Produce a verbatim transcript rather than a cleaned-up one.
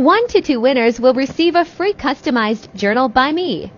One to two winners will receive a free customized journal by me.